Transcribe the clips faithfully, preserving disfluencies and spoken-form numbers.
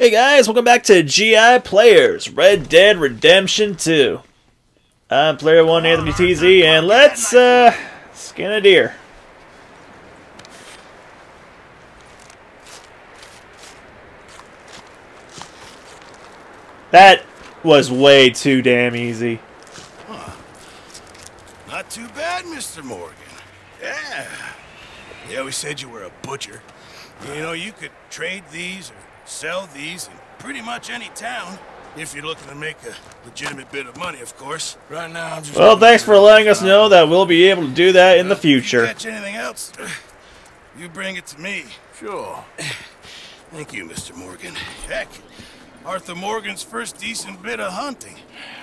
Hey guys, welcome back to G I Players, Red Dead Redemption two. I'm Player One, AnthonyTZ, and let's uh, skin a deer. That was way too damn easy. Huh. Not too bad, Mister Morgan. Yeah. They always said you were a butcher. You know, you could trade these or sell these in pretty much any town, if you're looking to make a legitimate bit of money, of course. Right now, I'm just... Well, thanks for letting us know that we'll be able to do that in the future. If you catch anything else, you bring it to me. Sure. Thank you, Mister Morgan. Heck, Arthur Morgan's first decent bit of hunting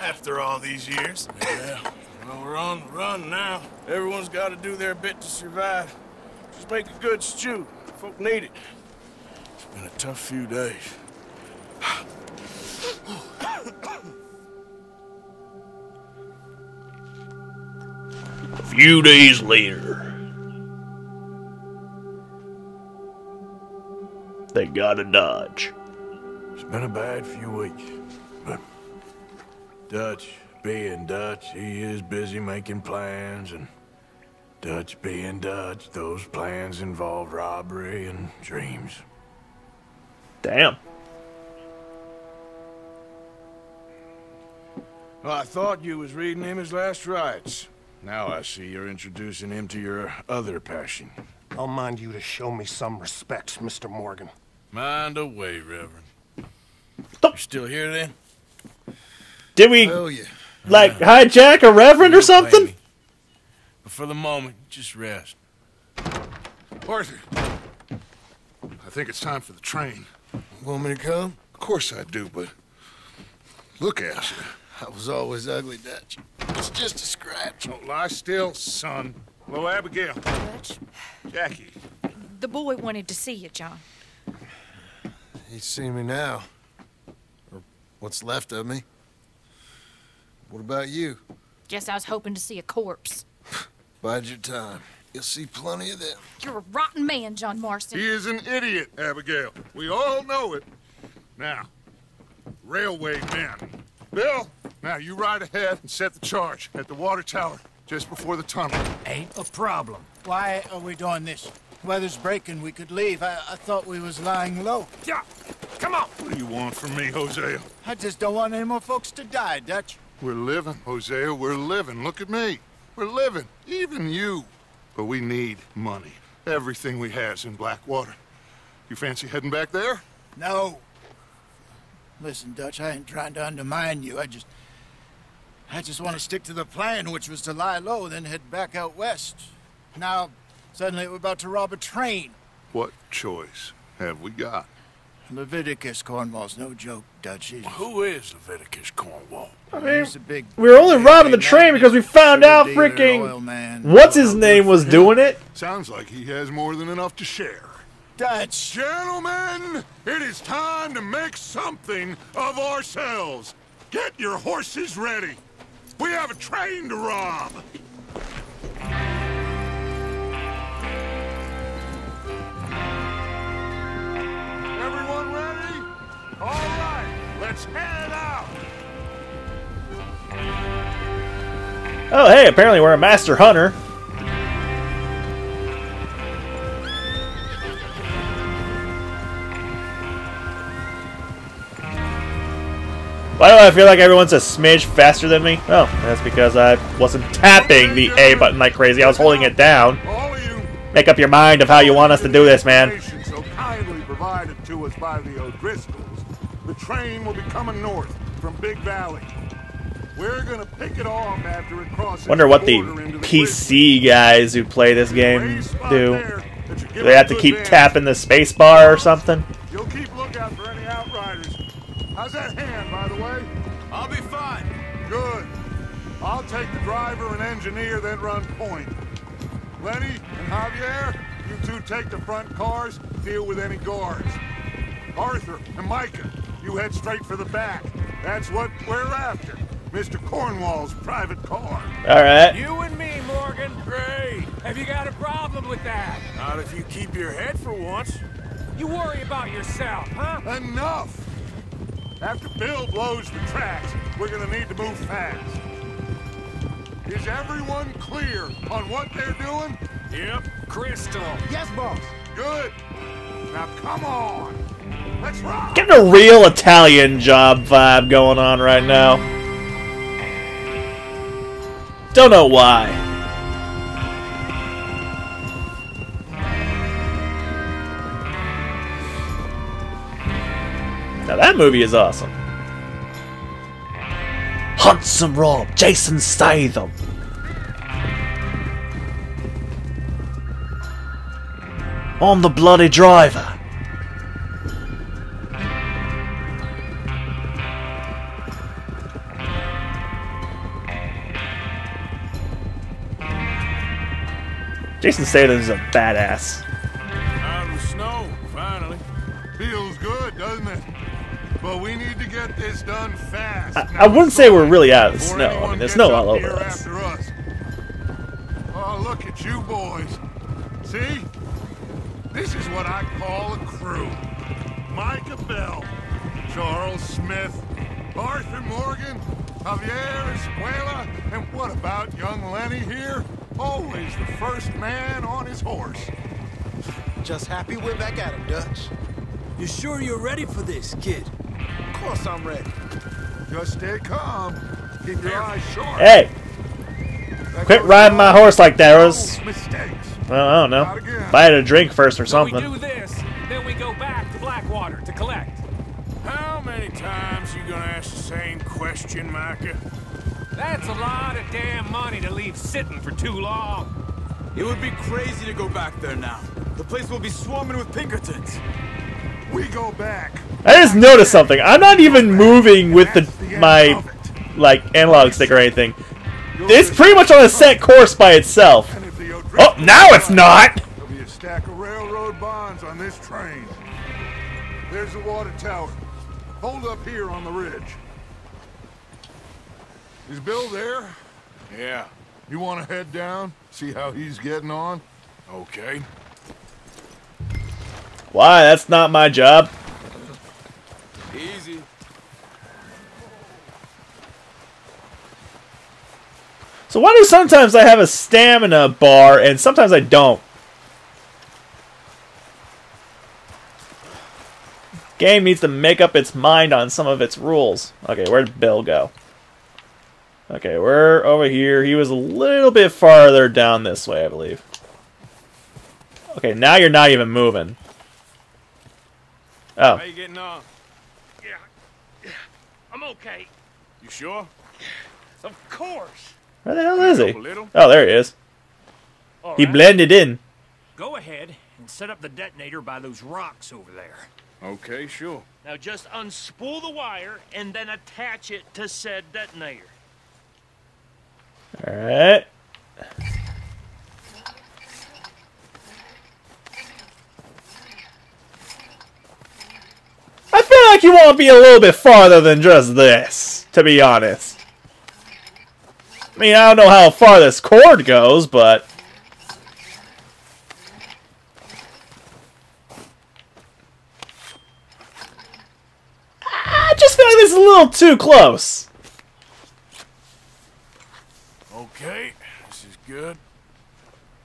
after all these years. Yeah. Well, we're on the run now. Everyone's got to do their bit to survive. Just make a good stew. Folk need it. Been a tough few days. A few days later. They got a Dodge. It's been a bad few weeks. But Dutch being Dutch, he is busy making plans, and Dutch being Dutch, those plans involve robbery and dreams. Damn. Well, I thought you was reading him his last rites. Now I see you're introducing him to your other passion. I'll mind you to show me some respect, Mister Morgan. Mind away, Reverend. You're still here, then? Did we, oh, yeah. like, hijack a Reverend or something? But for the moment, just rest. Arthur, I think it's time for the train. Want me to come? Of course I do, but look at you. I was always ugly, Dutch. It's just a scratch. Don't lie still, son. Hello, Abigail. Dutch? Jackie. The boy wanted to see you, John. He's seen me now. Or what's left of me. What about you? Guess I was hoping to see a corpse. Bide your time. You'll see plenty of them. You're a rotten man, John Marston. He is an idiot, Abigail. We all know it. Now, railway men. Bill, now you ride ahead and set the charge at the water tower just before the tunnel. Ain't a problem. Why are we doing this? Weather's breaking. We could leave. I, I thought we was lying low. Yeah, come on. What do you want from me, Hosea? I just don't want any more folks to die, Dutch. We're living, Hosea. We're living. Look at me. We're living. Even you. But we need money. Everything we has in Blackwater. You fancy heading back there? No. Listen, Dutch, I ain't trying to undermine you. I just... I just want to stick to the plan, which was to lie low, then head back out west. Now, suddenly we're about to rob a train. What choice have we got? Leviticus Cornwall's no joke, Dutch. Well, who is Leviticus Cornwall? I mean, big, we were only robbing the train because we found out freaking what's-his-name was doing it. Sounds like he has more than enough to share. Dutch. Gentlemen, it is time to make something of ourselves. Get your horses ready. We have a train to rob. All right, let's head out. Oh, hey, apparently we're a master hunter. Why do I feel like everyone's a smidge faster than me? Oh, that's because I wasn't tapping the A button like crazy. I was holding it down. Make up your mind of how you want us to do this, man. So kindly provided to us by the O'Driscolls. The train will be coming north from Big Valley. We're gonna pick it off after it crosses. Wonder what the P C guys who play this game do. Do they have to keep tapping the space bar or something? You'll keep lookout for any outriders. How's that hand, by the way? I'll be fine. Good. I'll take the driver and engineer, then run point. Lenny and Javier, you two take the front cars, deal with any guards. Arthur and Micah, you head straight for the back. That's what we're after. Mister Cornwall's private car. All right. You and me, Morgan. Great. Have you got a problem with that? Not if you keep your head for once. You worry about yourself, huh? Enough! After Bill blows the tracks, we're gonna need to move fast. Is everyone clear on what they're doing? Yep, crystal. Yes, boss. Good. Now come on. Let's rock. Getting a real Italian Job vibe going on right now. Don't know why. Now that movie is awesome. Handsome Rob, Jason Statham. I'm the bloody driver. Jason Statham is a badass. Out of the snow, finally. Feels good, doesn't it? But we need to get this done fast. I, I wouldn't say we're really out of the snow. I mean, there's snow all over us. us. Oh, look at you boys. See? This is what I call a crew. Micah Bell, Charles Smith, Arthur Morgan, Javier Escuella, and what about young Lenny here? Always the first man on his horse. Just happy we're back at him, Dutch. You sure you're ready for this, kid? Of course I'm ready. Just stay calm. Keep your eyes short. Hey! Quit riding my horse like that. It was, well, I don't know. Buy it a drink first or something. So we do this, then we go back to Blackwater to collect. How many times you gonna ask the same question, Micah? That's a lot of damn money to leave sitting for too long. It would be crazy to go back there now. The place will be swarming with Pinkertons. We go back. I just noticed something. I'm not even moving with the, the my like analog stick or anything. It's pretty much on a set course by itself. Oh, now it's not. There'll be a stack of railroad bonds on this train. There's the water tower. Hold up here on the ridge. Is Bill there? Yeah. You want to head down? See how he's getting on? Okay. Why? That's not my job. Easy. So why do sometimes I have a stamina bar and sometimes I don't? Game needs to make up its mind on some of its rules. Okay, where'd Bill go? Okay, we're over here. He was a little bit farther down this way, I believe. Okay, now you're not even moving. Oh. How you getting on? Yeah. Yeah. I'm okay. You sure? Of course. Where the hell is he? Oh, there he is. All he right. blended in. Go ahead and set up the detonator by those rocks over there. Okay, sure. Now just unspool the wire and then attach it to said detonator. Alright. I feel like you want to be a little bit farther than just this, to be honest. I mean, I don't know how far this cord goes, but... I just feel like this is a little too close. Okay, this is good.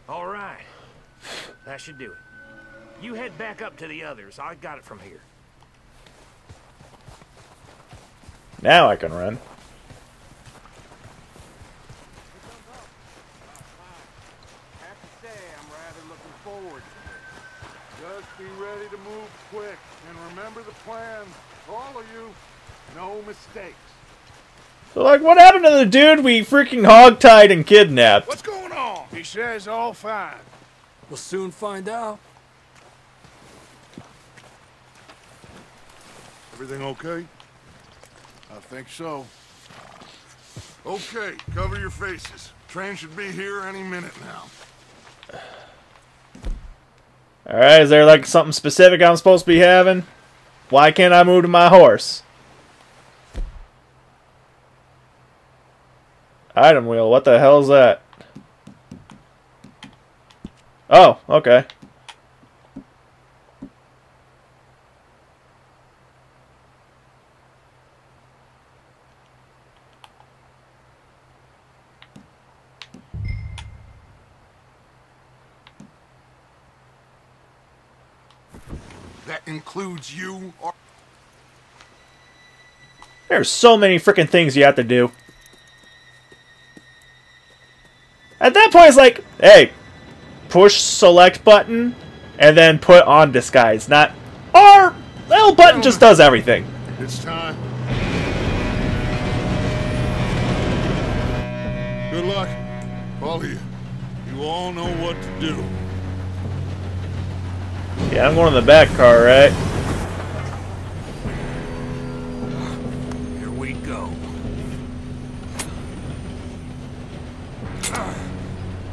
All right, that should do it. You head back up to the others. I got it from here. Now I can run. I have to say, I'm rather looking forward to this. Just be ready to move quick and remember the plan, all of you. No mistakes. So, like, what happened to the dude we freaking hogtied and kidnapped? What's going on? He says all fine. We'll soon find out. Everything okay? I think so. Okay, cover your faces. Train should be here any minute now. Alright, is there, like, something specific I'm supposed to be having? Why can't I move to my horse? Item wheel, what the hell is that? Oh, okay. That includes you. Or there's so many freaking things you have to do. At that point, it's like, hey, push select button, and then put on disguise. Not R L button just does everything. It's time. Good luck, all of you. You all know what to do. Yeah, I'm going in the back car, right? Here we go. Uh,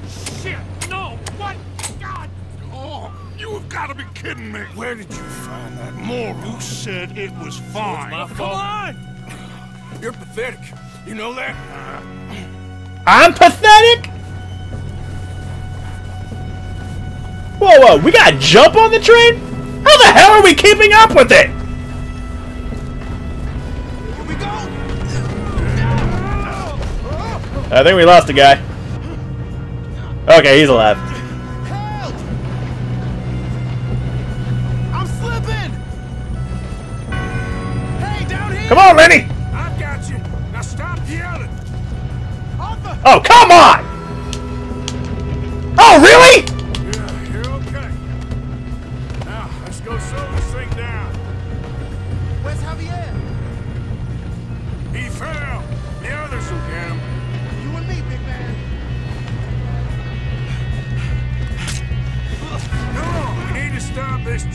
shit! No! What? God! Oh, you have got to be kidding me! Where did you find that moron? You said it was fine. So it's my fault. Come on! You're pathetic. You know that? I'm pathetic? Whoa, whoa, we gotta jump on the train? How the hell are we keeping up with it? Here we go. I think we lost a guy. Okay, he's alive. Help! I'm slipping! Hey, down here! Come on, Lenny! I got you. Now stop yelling. Oh, come on! Oh, really?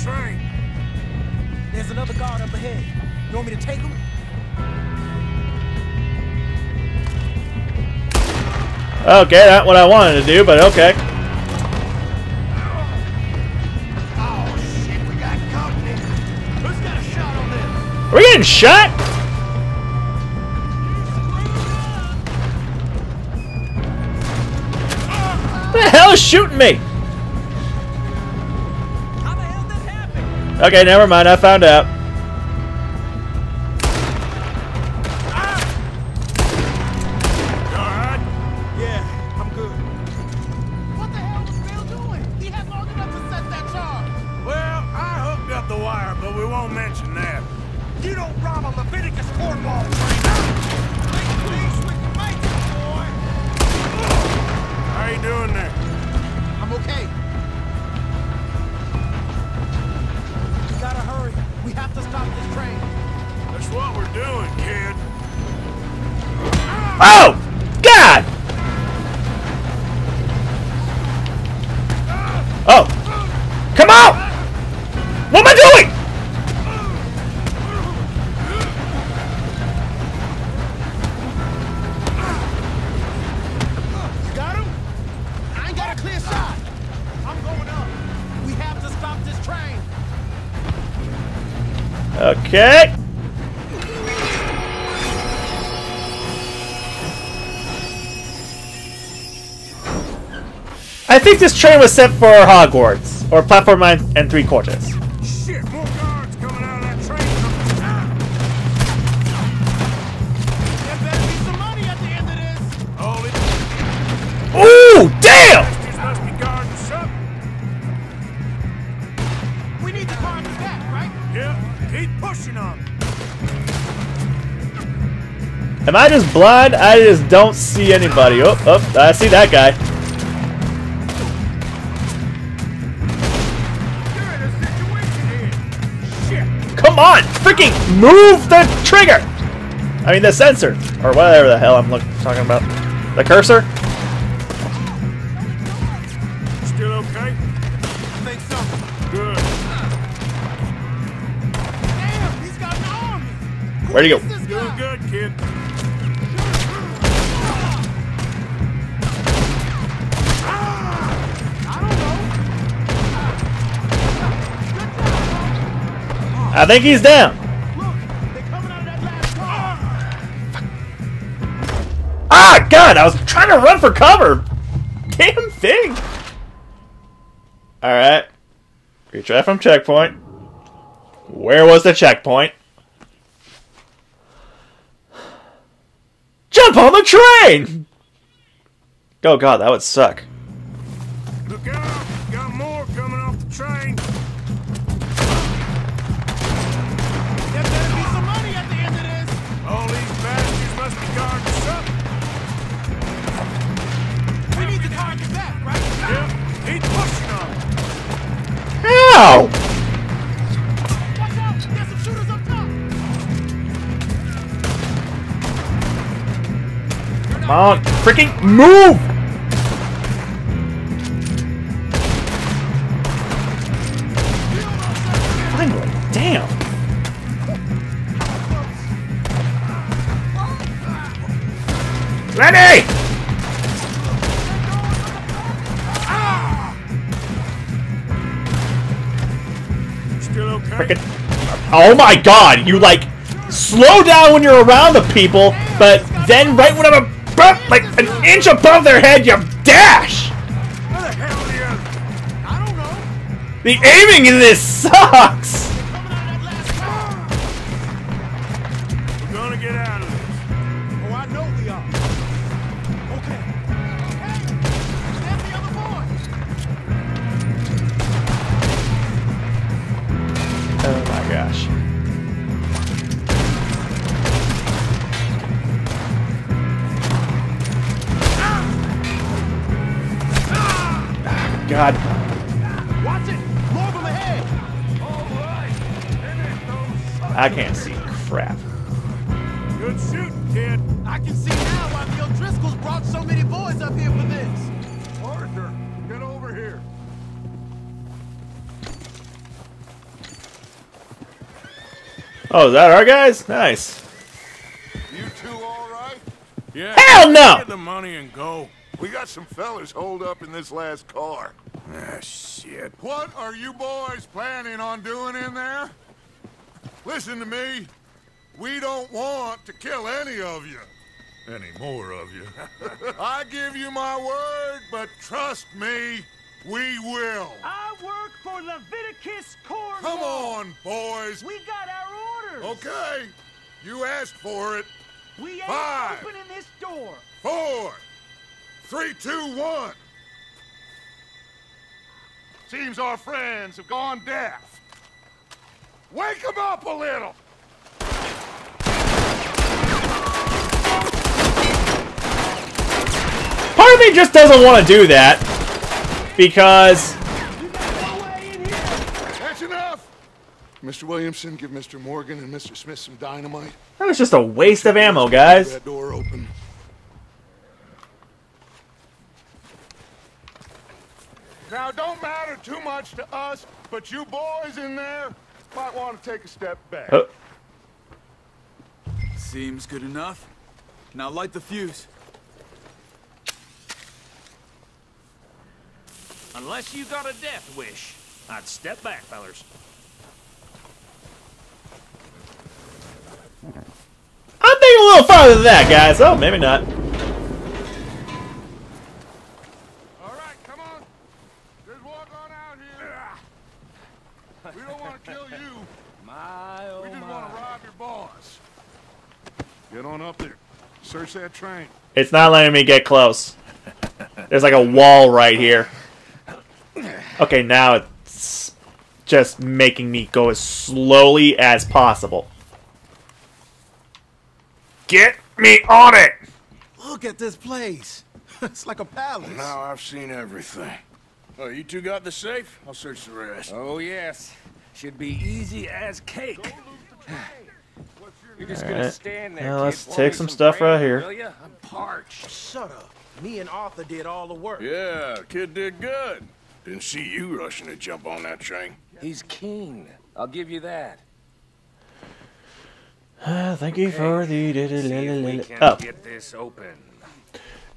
Train. There's another guard up ahead. You want me to take him? Okay, not what I wanted to do, but okay. Oh shit, we got company. Who's got a shot on this? Are we getting shot? Who the hell is shooting me? Okay, never mind. I found out. Ah! Yeah, I'm good. What the hell was Bill doing? He had long enough to set that charge. Well, I hooked up the wire, but we won't mention that. You don't rob a Leviticus Cornwall. How you doing there? I'm okay. We have to stop this train. That's what we're doing, kid. Oh! God! Oh! Come out! What am I doing? You got him? I ain't got a clear shot. I'm going up. We have to stop this train. Okay. I think this train was set for Hogwarts or Platform Nine and three quarters. Shit, more guards coming out of that train. There better be some money at the end of this. Ooh, damn! Am I just blind? I just don't see anybody. Oh, oh, I see that guy. Come on, freaking move the trigger! I mean the sensor, or whatever the hell I'm look talking about. The cursor? Still okay? I think so. Good. Damn, he's got an army. Where'd he go? Doing good, kid. I think he's down. Look, they're coming out of that last car. Ah, God, I was trying to run for cover. Damn thing. Alright. Retry from checkpoint. Where was the checkpoint? Jump on the train! Oh, God, that would suck. Look out. Got more coming off the train. on, freaking move! Finally, damn! Lenny! Still okay? Frickin', oh my god, you like slow down when you're around the people, but then right when I'm above, like an inch above their head, you dash! Where the hell are you? I don't know. The aiming in this sucks! We're gonna get out of this. Oh, I know we are. Okay. Hey! Snap the other boys! Oh my gosh. God. Watch it! Lob him ahead! Alright! I can't see crap. Good shooting, kid. I can see now why the O'Driscolls brought so many boys up here for this. Arthur, get over here. Oh, is that our guys? Nice. You two alright? Yeah. Hell no! Get the money and go. We got some fellas holed up in this last car. Ah, shit. What are you boys planning on doing in there? Listen to me. We don't want to kill any of you. Any more of you. I give you my word, but trust me, we will. I work for Leviticus Cornwall. Come on, boys. We got our orders. Okay. You asked for it. We ain't Five, opening this door. Four. Three, two, one. Seems our friends have gone deaf. Wake them up a little. Part of me just doesn't want to do that because. You got no way in here. That's enough. Mister Williamson, give Mister Morgan and Mister Smith some dynamite. That was just a waste of ammo, guys. That door open. Now, don't matter too much to us, but you boys in there might want to take a step back. Oh. Seems good enough. Now light the fuse. Unless you got a death wish, I'd step back, fellas. I'm thinking a little farther than that, guys. Oh, maybe not. Get on up there. Search that train. It's not letting me get close. There's like a wall right here. Okay, now it's just making me go as slowly as possible. Get me on it! Look at this place. It's like a palace. Well, now I've seen everything. Oh, you two got the safe? I'll search the rest. Oh, yes. Should be easy as cake. You're just gonna stand there. Now let's take some stuff right here. I'm parched. Shut up. Me and Arthur did all the work. Yeah, kid did good. Didn't see you rushing to jump on that train. He's keen. I'll give you that. Uh, thank you for the. Oh. Get this open.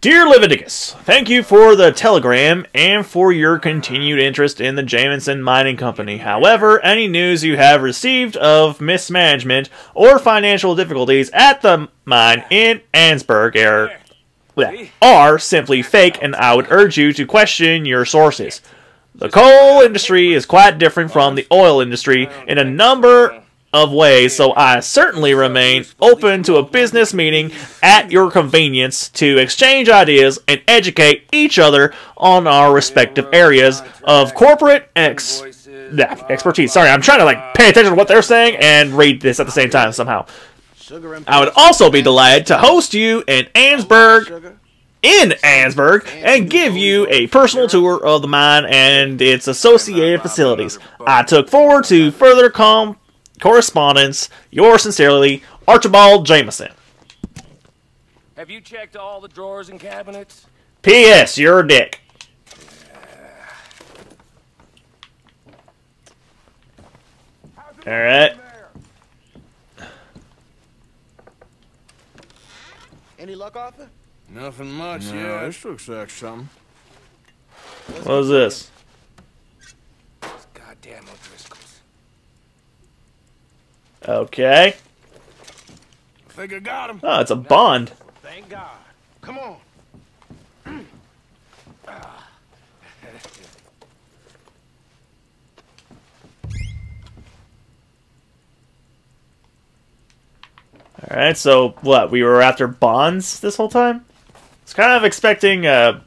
Dear Leviticus, thank you for the telegram and for your continued interest in the Jameson Mining Company. However, any news you have received of mismanagement or financial difficulties at the mine in Annesburg are, are simply fake, and I would urge you to question your sources. The coal industry is quite different from the oil industry in a number of of ways, so I certainly remain open to a business meeting at your convenience to exchange ideas and educate each other on our respective areas of corporate ex nah, expertise. Sorry, I'm trying to like pay attention to what they're saying and read this at the same time somehow. I would also be delighted to host you in Annesburg in Annesburg and give you a personal tour of the mine and its associated facilities. I took forward to further com Correspondence. Yours sincerely, Archibald Jameson. Have you checked all the drawers and cabinets? P S You're a dick. All right. Any luck, Arthur? Nothing much, no, yeah. This looks like something. What is this? Those goddamn O'Driscolls. Okay. I think I got him. Oh, it's a bond. Thank God. Come on. Alright, so what, we were after bonds this whole time? I was kind of expecting, uh,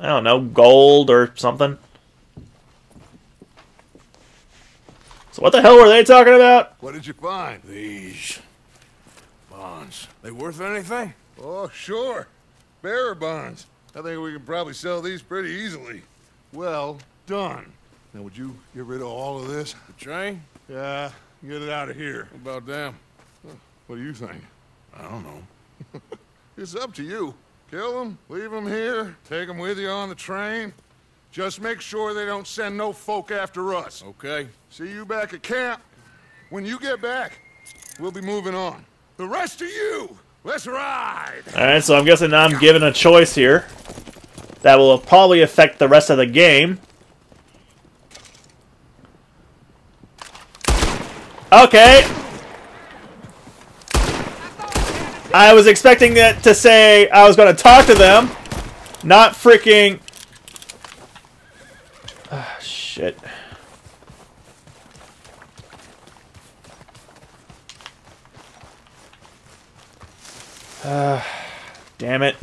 I don't know, gold or something. So what the hell were they talking about? What did you find? These bonds. They worth anything? Oh, sure. Bearer bonds. I think we can probably sell these pretty easily. Well done. Now, would you get rid of all of this? The train? Yeah, get it out of here. What about them? What do you think? I don't know. It's up to you. Kill them, leave them here, take them with you on the train. Just make sure they don't send no folk after us. Okay. See you back at camp. When you get back, we'll be moving on. The rest of you, let's ride! Alright, so I'm guessing I'm given a choice here. That will probably affect the rest of the game. Okay! I was expecting it to say I was going to talk to them, not freaking... Ah, shit. Ah, damn it.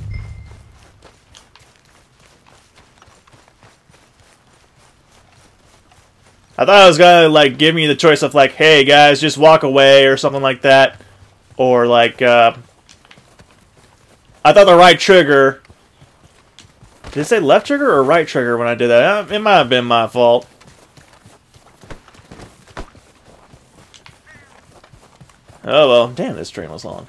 I thought I was going to, like, give me the choice of, like, hey, guys, just walk away or something like that. Or, like, uh... I thought the right trigger... Did it say left trigger or right trigger when I did that? It might have been my fault. Oh well. Damn, this train was long.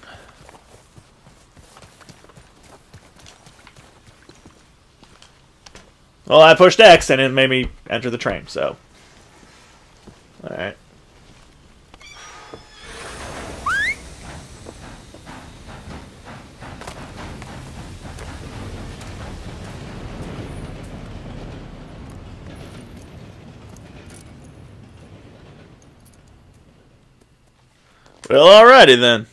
Well, I pushed X and it made me enter the train, so... Alright. Well, alrighty then.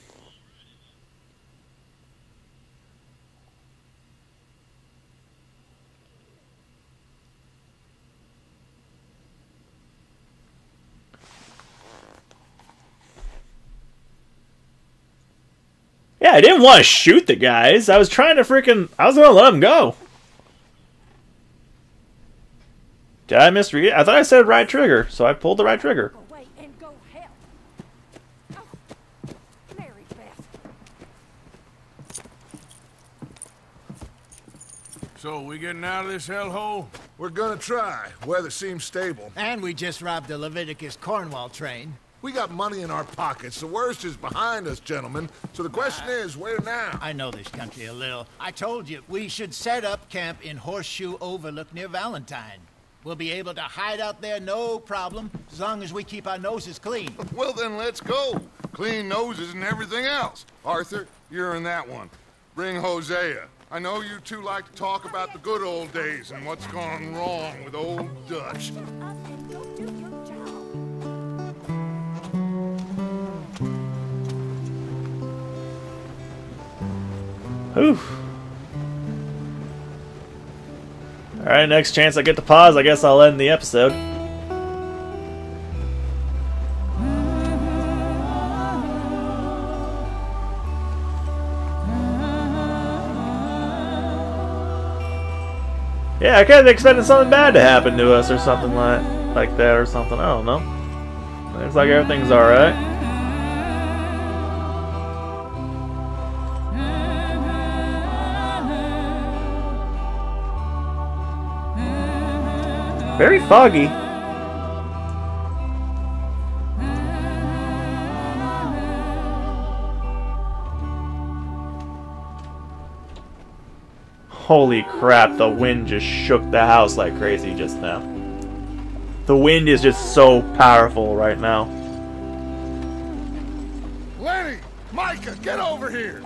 Yeah, I didn't want to shoot the guys. I was trying to freaking... I was going to let them go. Did I misread it? I thought I said right trigger, so I pulled the right trigger. So, we getting out of this hellhole? We're gonna try. Weather seems stable. And we just robbed the Leviticus Cornwall train. We got money in our pockets. The worst is behind us, gentlemen. So the question uh, is, where now? I know this country a little. I told you, we should set up camp in Horseshoe Overlook near Valentine. We'll be able to hide out there no problem, as long as we keep our noses clean. Well then, let's go. Clean noses and everything else. Arthur, you're in that one. Bring Hosea. I know you two like to talk about the good old days and what's gone wrong with old Dutch. Oof. Alright, next chance I get to pause, I guess I'll end the episode. Yeah, I kind of expected something bad to happen to us or something like like that or something. I don't know. Looks like everything's alright. Very foggy. Holy crap, the wind just shook the house like crazy just now. The wind is just so powerful right now. Lenny! Micah, get over here!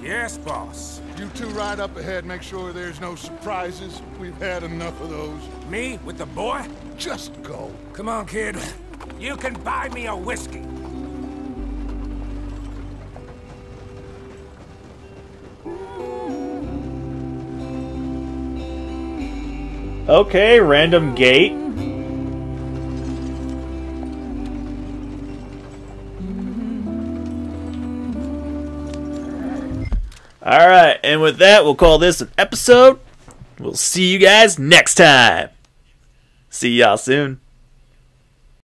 Yes, boss. You two ride up ahead, make sure there's no surprises. We've had enough of those. Me? With the boy? Just go. Come on, kid. You can buy me a whiskey. Okay, random gate. Alright, and with that, we'll call this an episode. We'll see you guys next time. See y'all soon.